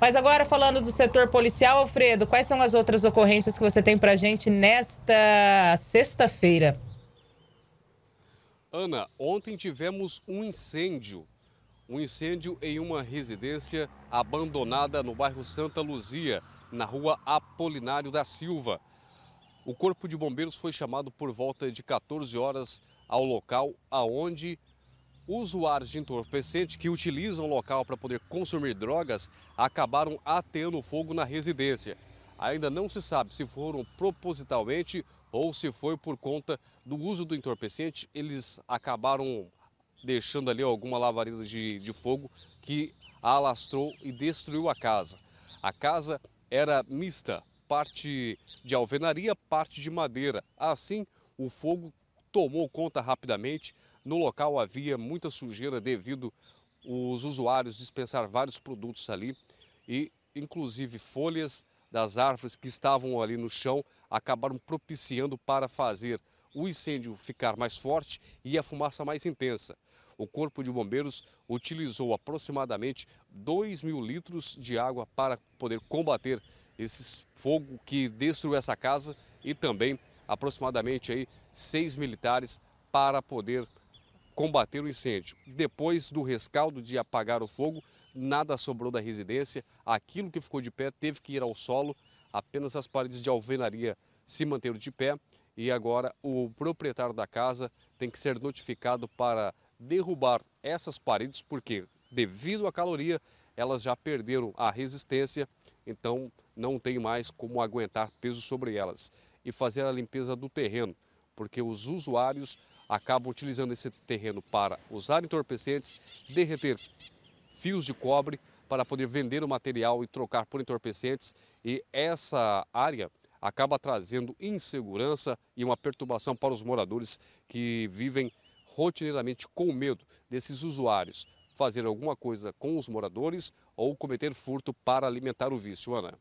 Mas agora, falando do setor policial, Alfredo, quais são as outras ocorrências que você tem pra gente nesta sexta-feira? Ana, ontem tivemos um incêndio em uma residência abandonada no bairro Santa Luzia, na rua Apolinário da Silva. O Corpo de Bombeiros foi chamado por volta de 14 horas ao local, aonde usuários de entorpecente que utilizam o local para poder consumir drogas acabaram ateando fogo na residência. Ainda não se sabe se foram propositalmente ou se foi por conta do uso do entorpecente. Eles acabaram deixando ali alguma labareda de fogo que alastrou e destruiu a casa. A casa era mista, parte de alvenaria, parte de madeira. Assim, o fogo tomou conta rapidamente. No local havia muita sujeira devido os usuários dispensar vários produtos ali e, inclusive, folhas das árvores que estavam ali no chão acabaram propiciando para fazer o incêndio ficar mais forte e a fumaça mais intensa. O Corpo de Bombeiros utilizou aproximadamente 2.000 litros de água para poder combater esse fogo que destruiu essa casa e também aproximadamente aí 6 militares para poder combater o incêndio. Depois do rescaldo de apagar o fogo, nada sobrou da residência. Aquilo que ficou de pé teve que ir ao solo, apenas as paredes de alvenaria se manteram de pé e agora o proprietário da casa tem que ser notificado para derrubar essas paredes porque, devido à caloria, elas já perderam a resistência, então não tem mais como aguentar peso sobre elas. E fazer a limpeza do terreno, porque os usuários acabam utilizando esse terreno para usar entorpecentes, derreter fios de cobre para poder vender o material e trocar por entorpecentes. E essa área acaba trazendo insegurança e uma perturbação para os moradores que vivem rotineiramente com medo desses usuários fazer alguma coisa com os moradores ou cometer furto para alimentar o vício, Ana.